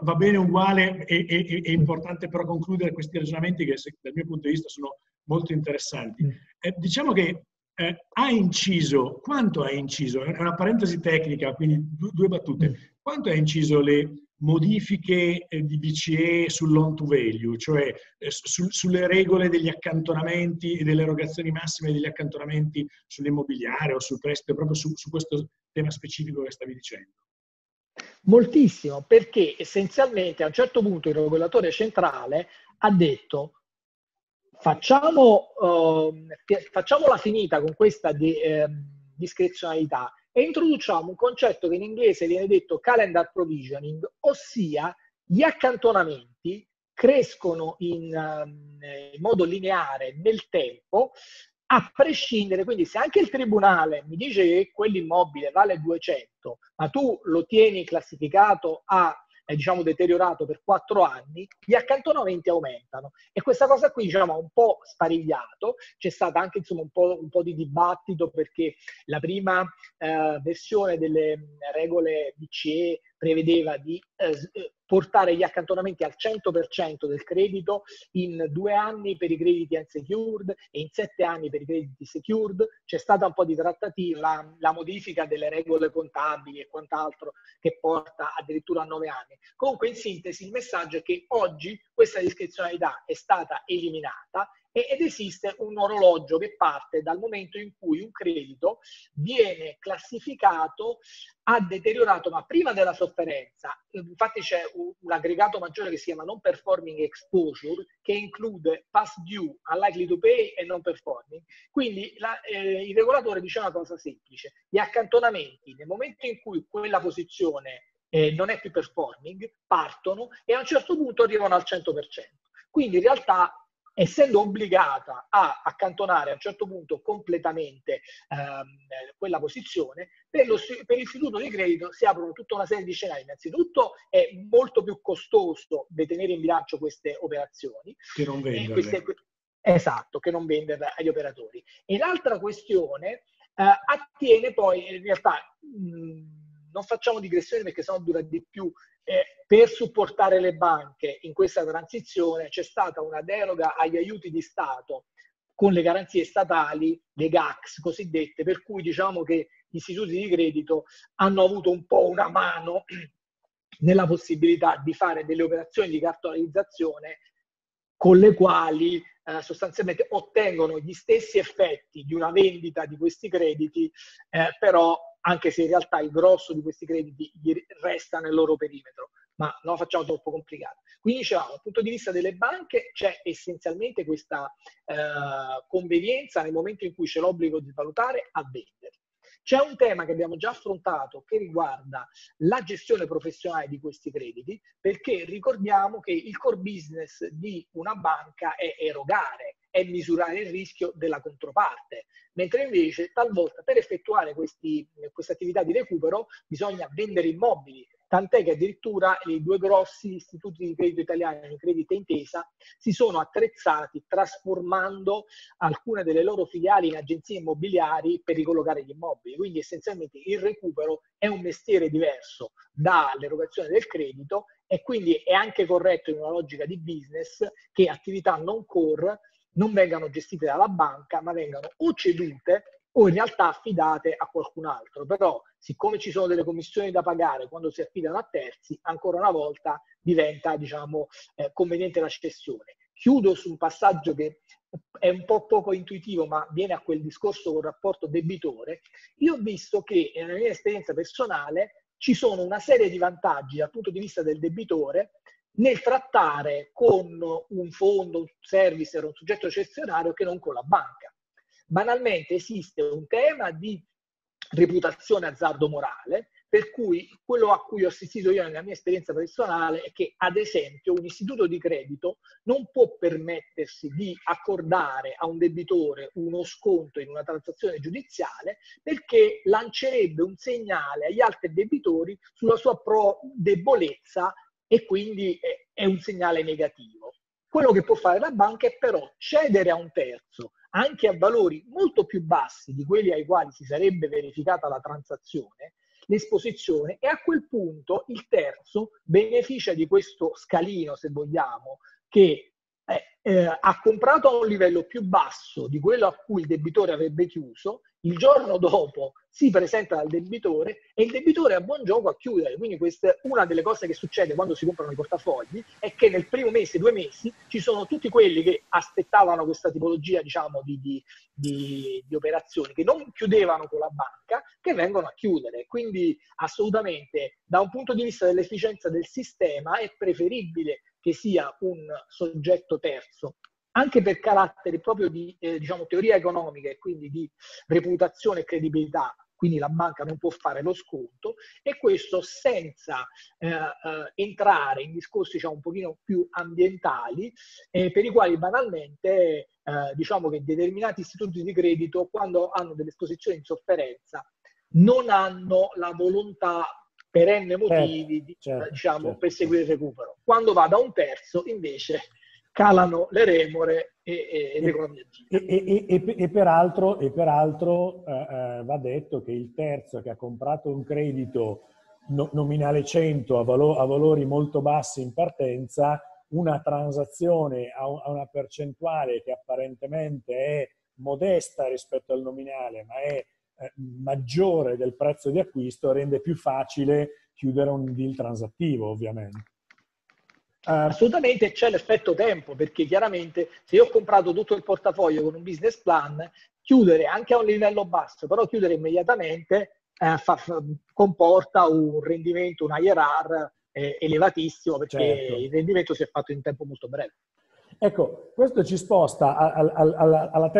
va bene uguale, è importante però concludere questi ragionamenti che dal mio punto di vista sono molto interessanti. Diciamo che ha inciso, quanto ha inciso, è una parentesi tecnica, quindi due battute, quanto ha inciso le modifiche di BCE sull'on to value, cioè sulle regole degli accantonamenti e delle erogazioni massime degli accantonamenti sull'immobiliare o sul prestito, proprio su questo tema specifico che stavi dicendo? Moltissimo, perché essenzialmente a un certo punto il regolatore centrale ha detto: facciamola finita con questa discrezionalità e introduciamo un concetto che in inglese viene detto calendar provisioning, ossia gli accantonamenti crescono in modo lineare nel tempo, a prescindere. Quindi se anche il tribunale mi dice che quell'immobile vale 200, ma tu lo tieni classificato a deteriorato per 4 anni, gli accantonamenti aumentano. E questa cosa qui ha un po' sparigliato, c'è stato anche un po' di dibattito, perché la prima versione delle regole BCE prevedeva di portare gli accantonamenti al 100% del credito in 2 anni per i crediti unsecured e in 7 anni per i crediti secured. C'è stata un po' di trattativa, la modifica delle regole contabili e quant'altro che porta addirittura a 9 anni. Comunque, in sintesi, il messaggio è che oggi questa discrezionalità è stata eliminata ed esiste un orologio che parte dal momento in cui un credito viene classificato a deteriorato, ma prima della sofferenza. Infatti c'è un aggregato maggiore che si chiama non performing exposure, che include past due, unlikely to pay e non performing. Quindi il regolatore dice una cosa semplice: gli accantonamenti, nel momento in cui quella posizione non è più performing, partono e a un certo punto arrivano al 100%. Quindi in realtà, essendo obbligata a accantonare a un certo punto completamente quella posizione, per l'istituto di credito si aprono tutta una serie di scenari. Innanzitutto è molto più costoso detenere in bilancio queste operazioni. Che non venderle. Esatto, che non venderle agli operatori. E l'altra questione attiene poi, in realtà, non facciamo digressioni perché sennò dura di più. Per supportare le banche in questa transizione c'è stata una deroga agli aiuti di Stato con le garanzie statali, le GACS cosiddette, per cui che gli istituti di credito hanno avuto un po' una mano nella possibilità di fare delle operazioni di cartolarizzazione con le quali sostanzialmente ottengono gli stessi effetti di una vendita di questi crediti, però anche se in realtà il grosso di questi crediti resta nel loro perimetro, ma non lo facciamo troppo complicato. Quindi dal punto di vista delle banche c'è essenzialmente questa convenienza nel momento in cui c'è l'obbligo di valutare a vendere. C'è un tema che abbiamo già affrontato che riguarda la gestione professionale di questi crediti, perché ricordiamo che il core business di una banca è erogare, è misurare il rischio della controparte, mentre invece talvolta per effettuare questa attività di recupero bisogna vendere immobili, tant'è che addirittura i due grossi istituti di credito italiani, Unicredit e Intesa, si sono attrezzati trasformando alcune delle loro filiali in agenzie immobiliari per ricollocare gli immobili. Quindi essenzialmente il recupero è un mestiere diverso dall'erogazione del credito e quindi è anche corretto in una logica di business che attività non core non vengano gestite dalla banca, ma vengano o cedute o in realtà affidate a qualcun altro. Però, siccome ci sono delle commissioni da pagare quando si affidano a terzi, ancora una volta diventa, conveniente la cessione. Chiudo su un passaggio che è un po' poco intuitivo, ma viene a quel discorso con rapporto debitore. Io ho visto che, nella mia esperienza personale, ci sono una serie di vantaggi dal punto di vista del debitore nel trattare con un fondo, un servicer, un soggetto cessionario che non con la banca. Banalmente esiste un tema di reputazione azzardo morale, Per cui quello a cui ho assistito io nella mia esperienza personale è che, ad esempio, un istituto di credito non può permettersi di accordare a un debitore uno sconto in una transazione giudiziale, perché lancerebbe un segnale agli altri debitori sulla sua debolezza, e quindi è un segnale negativo. Quello che può fare la banca è però cedere a un terzo, anche a valori molto più bassi di quelli ai quali si sarebbe verificata la transazione, l'esposizione, e a quel punto il terzo beneficia di questo scalino, se vogliamo, che ha comprato a un livello più basso di quello a cui il debitore avrebbe chiuso, il giorno dopo si presenta dal debitore e il debitore ha buon gioco a chiudere. Quindi questa è una delle cose che succede quando si comprano i portafogli, è che nel primo mese, 2 mesi, ci sono tutti quelli che aspettavano questa tipologia, diciamo, di operazioni, che non chiudevano con la banca, che vengono a chiudere. Quindi assolutamente, da un punto di vista dell'efficienza del sistema, è preferibile che sia un soggetto terzo, anche per carattere proprio di teoria economica e quindi di reputazione e credibilità. Quindi la banca non può fare lo sconto, e questo senza entrare in discorsi un pochino più ambientali, per i quali banalmente che determinati istituti di credito, quando hanno delle esposizioni in sofferenza, non hanno la volontà perenne motivi di perseguire il recupero. Quando va da un terzo invece calano le remore e l'economia gira. E peraltro, va detto che il terzo che ha comprato un credito nominale 100 a valori molto bassi in partenza, una transazione a una percentuale che apparentemente è modesta rispetto al nominale, ma è maggiore del prezzo di acquisto, rende più facile chiudere un deal transattivo, ovviamente. Assolutamente, c'è l'effetto tempo, perché chiaramente se io ho comprato tutto il portafoglio con un business plan, chiudere anche a un livello basso, però chiudere immediatamente comporta un rendimento, un IRR elevatissimo, perché il rendimento si è fatto in tempo molto breve. Ecco, questo ci sposta alla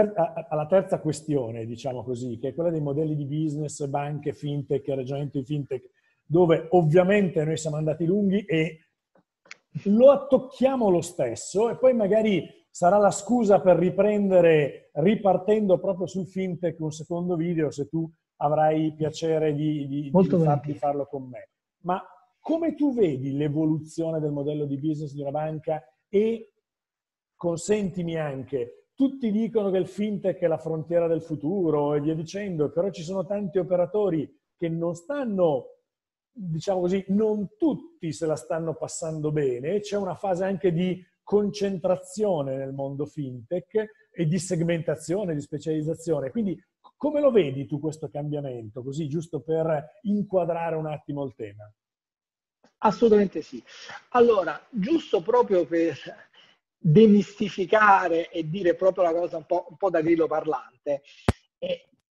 terza questione, diciamo così, che è quella dei modelli di business, banche, fintech, ragionamenti fintech, dove ovviamente noi siamo andati lunghi e lo attocchiamo lo stesso, e poi magari sarà la scusa per riprendere, ripartendo proprio sul fintech, un secondo video, se tu avrai piacere di farlo con me. Ma come tu vedi l'evoluzione del modello di business di una banca? E consentimi anche, tutti dicono che il fintech è la frontiera del futuro e via dicendo, però ci sono tanti operatori che non stanno, non tutti se la stanno passando bene. C'è una fase anche di concentrazione nel mondo fintech e di segmentazione, di specializzazione. Quindi come lo vedi tu questo cambiamento? Così, giusto per inquadrare un attimo il tema. Assolutamente sì. Allora, giusto proprio per demistificare e dire proprio la cosa un po' da grillo parlante,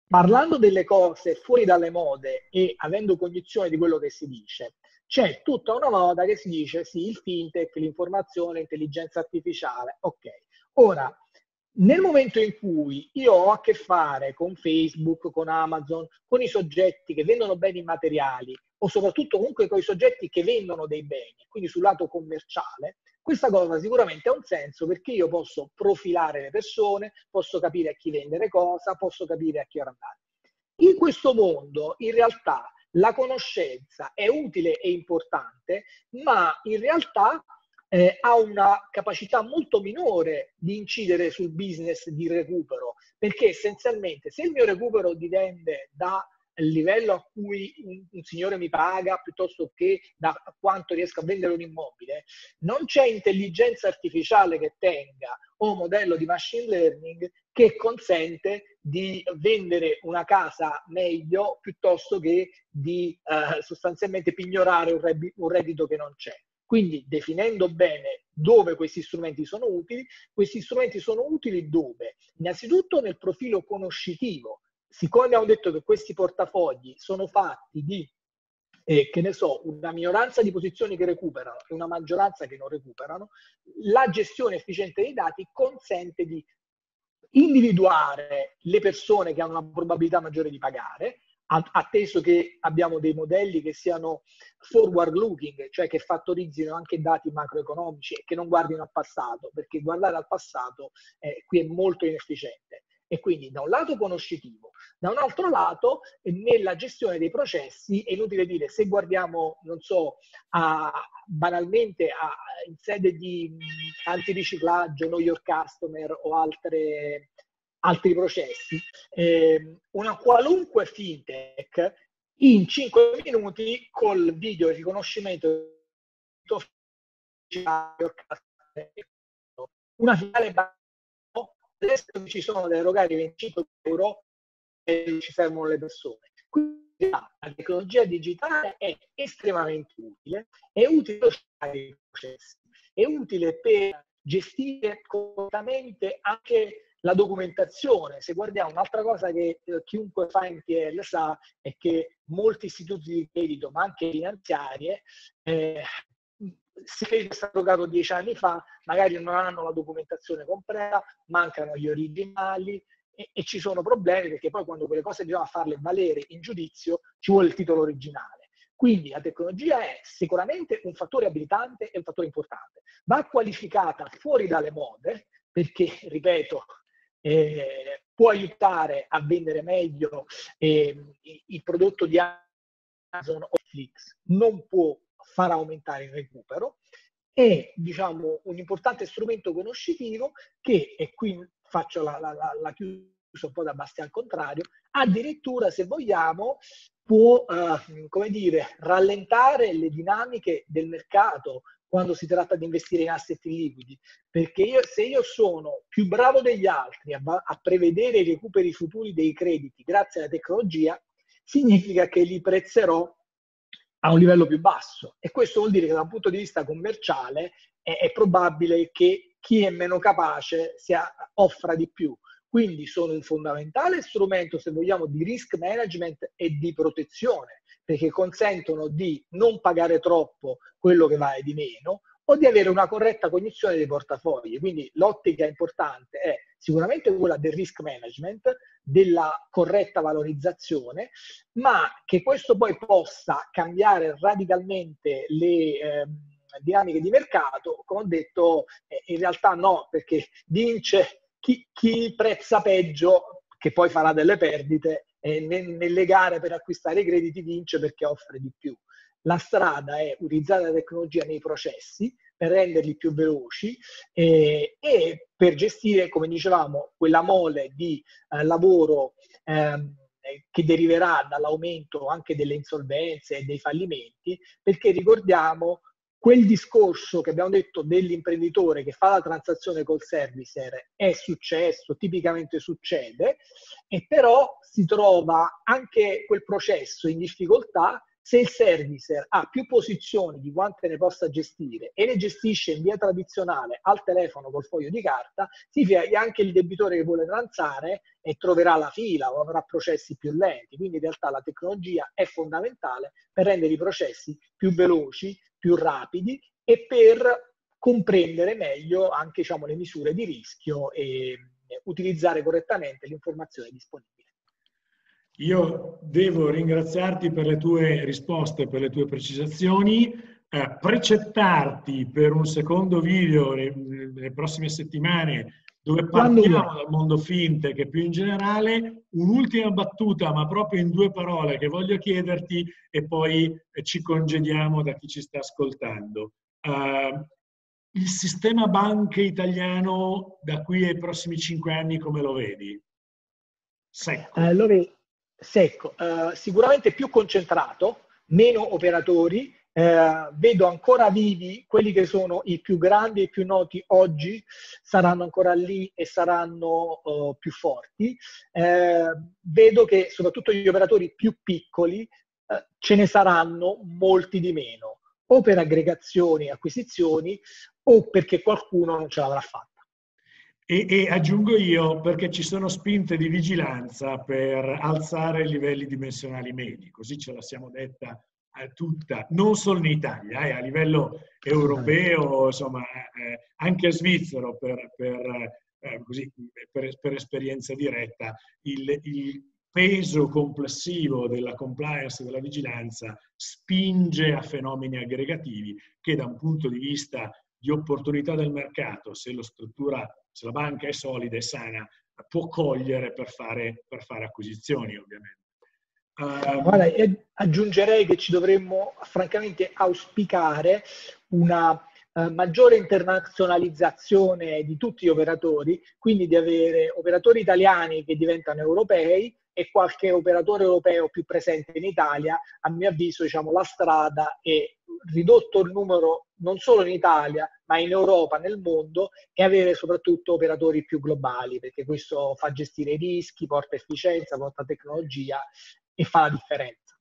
parlando delle cose fuori dalle mode e avendo cognizione di quello che si dice, c'è tutta una moda che si dice sì, il fintech, l'informazione, l'intelligenza artificiale, ok. Ora, nel momento in cui io ho a che fare con Facebook, con Amazon, con i soggetti che vendono beni immateriali, o soprattutto comunque con i soggetti che vendono dei beni, quindi sul lato commerciale, questa cosa sicuramente ha un senso, perché io posso profilare le persone, posso capire a chi vendere cosa, posso capire a chi andare. In questo mondo, in realtà, la conoscenza è utile e importante, ma in realtà ha una capacità molto minore di incidere sul business di recupero, perché essenzialmente se il mio recupero dipende da il livello a cui un signore mi paga, piuttosto che da quanto riesco a vendere un immobile, non c'è intelligenza artificiale che tenga o modello di machine learning che consente di vendere una casa meglio, piuttosto che di sostanzialmente pignorare un reddito che non c'è. Quindi, definendo bene dove questi strumenti sono utili dove? Innanzitutto nel profilo conoscitivo. Siccome abbiamo detto che questi portafogli sono fatti di, una minoranza di posizioni che recuperano e una maggioranza che non recuperano, la gestione efficiente dei dati consente di individuare le persone che hanno una probabilità maggiore di pagare, atteso che abbiamo dei modelli che siano forward looking, cioè che fattorizzino anche dati macroeconomici e che non guardino al passato, perché guardare al passato qui è molto inefficiente. E quindi da un lato conoscitivo, da un altro lato nella gestione dei processi è inutile dire, se guardiamo, non so, banalmente in sede di antiriciclaggio, know your customer o altri processi, una qualunque fintech in 5 minuti col video riconoscimento una finale adesso ci sono da erogare €25 e ci servono le persone. Quindi la tecnologia digitale è estremamente utile, è utile per fare i processi, è utile per gestire correttamente anche la documentazione. Se guardiamo un'altra cosa che chiunque fa NPL sa è che molti istituti di credito, ma anche finanziarie, se è stato erogato 10 anni fa, magari non hanno la documentazione completa, mancano gli originali e ci sono problemi, perché poi quando quelle cose bisogna farle valere in giudizio ci vuole il titolo originale. Quindi la tecnologia è sicuramente un fattore abilitante e un fattore importante. Va qualificata fuori dalle mode perché, ripeto, può aiutare a vendere meglio il prodotto di Amazon o Netflix, non può far aumentare il recupero, è, diciamo, un importante strumento conoscitivo che, e qui faccio la chiusa un po' da Bastia al contrario, addirittura, se vogliamo, può come dire, rallentare le dinamiche del mercato quando si tratta di investire in asset liquidi, perché se io sono più bravo degli altri a prevedere i recuperi futuri dei crediti grazie alla tecnologia, significa che li prezzerò a un livello più basso, e questo vuol dire che da un punto di vista commerciale è probabile che chi è meno capace offra di più. Quindi sono un fondamentale strumento, se vogliamo, di risk management e di protezione, perché consentono di non pagare troppo quello che vale di meno o di avere una corretta cognizione dei portafogli. Quindi l'ottica importante è sicuramente quella del risk management, della corretta valorizzazione, ma che questo poi possa cambiare radicalmente le dinamiche di mercato, come ho detto, in realtà no, perché vince chi prezza peggio, che poi farà delle perdite, e nelle gare per acquistare i crediti vince perché offre di più. La strada è utilizzare la tecnologia nei processi per renderli più veloci e per gestire, come dicevamo, quella mole di lavoro che deriverà dall'aumento anche delle insolvenze e dei fallimenti, perché ricordiamo quel discorso che abbiamo detto dell'imprenditore che fa la transazione col servicer è successo, tipicamente succede, e però si trova anche quel processo in difficoltà se il servicer ha più posizioni di quante ne possa gestire e le gestisce in via tradizionale al telefono col foglio di carta, significa che anche il debitore che vuole transare troverà la fila o avrà processi più lenti. Quindi in realtà la tecnologia è fondamentale per rendere i processi più veloci, più rapidi e per comprendere meglio anche, diciamo, le misure di rischio e utilizzare correttamente l'informazione disponibile. Io devo ringraziarti per le tue risposte, per le tue precisazioni, precettarti per un secondo video nelle prossime settimane dove partiamo dal mondo fintech e più in generale. Un'ultima battuta, ma proprio in 2 parole, che voglio chiederti e poi ci congediamo da chi ci sta ascoltando. Il sistema banche italiano da qui ai prossimi 5 anni come lo vedi? Secco. Secco. Sicuramente più concentrato, meno operatori. Vedo ancora vivi quelli che sono i più grandi e i più noti oggi, saranno ancora lì e saranno più forti. Vedo che soprattutto gli operatori più piccoli ce ne saranno molti di meno, o per aggregazioni e acquisizioni o perché qualcuno non ce l'avrà fatta. E aggiungo io, perché ci sono spinte di vigilanza per alzare i livelli dimensionali medi, così ce la siamo detta tutta, non solo in Italia, a livello europeo, insomma, anche svizzero per esperienza diretta, il peso complessivo della compliance e della vigilanza spinge a fenomeni aggregativi che da un punto di vista di opportunità del mercato, se la banca è solida e sana, può cogliere per fare acquisizioni, ovviamente. Guarda, aggiungerei che ci dovremmo francamente auspicare una maggiore internazionalizzazione di tutti gli operatori, quindi di avere operatori italiani che diventano europei e qualche operatore europeo più presente in Italia. A mio avviso, diciamo, la strada è ridotto il numero non solo in Italia, ma in Europa, nel mondo, e avere soprattutto operatori più globali, perché questo fa gestire i rischi, porta efficienza, porta tecnologia e fa la differenza.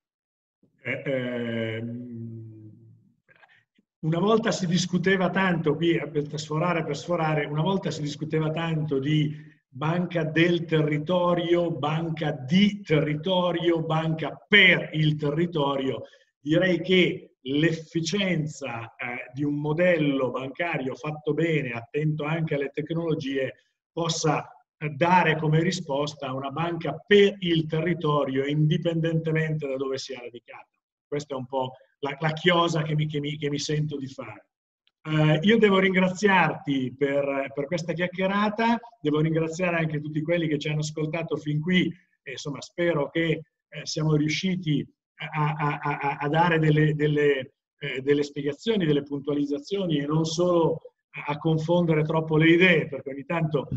Una volta si discuteva tanto, qui per sforare, una volta si discuteva tanto di banca del territorio, banca di territorio, banca per il territorio. Direi che l'efficienza di un modello bancario fatto bene, attento anche alle tecnologie, possa dare come risposta a una banca per il territorio, indipendentemente da dove sia radicata. Questa è un po' la chiosa che mi sento di fare. Io devo ringraziarti per questa chiacchierata, devo ringraziare anche tutti quelli che ci hanno ascoltato fin qui, e insomma spero che siamo riusciti a dare delle spiegazioni, delle puntualizzazioni, e non solo a confondere troppo le idee, perché ogni tanto,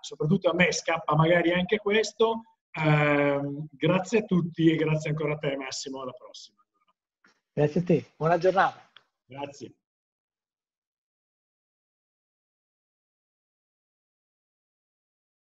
soprattutto a me, scappa magari anche questo. Grazie a tutti e grazie ancora a te, Massimo, alla prossima. Grazie a te, buona giornata. Grazie.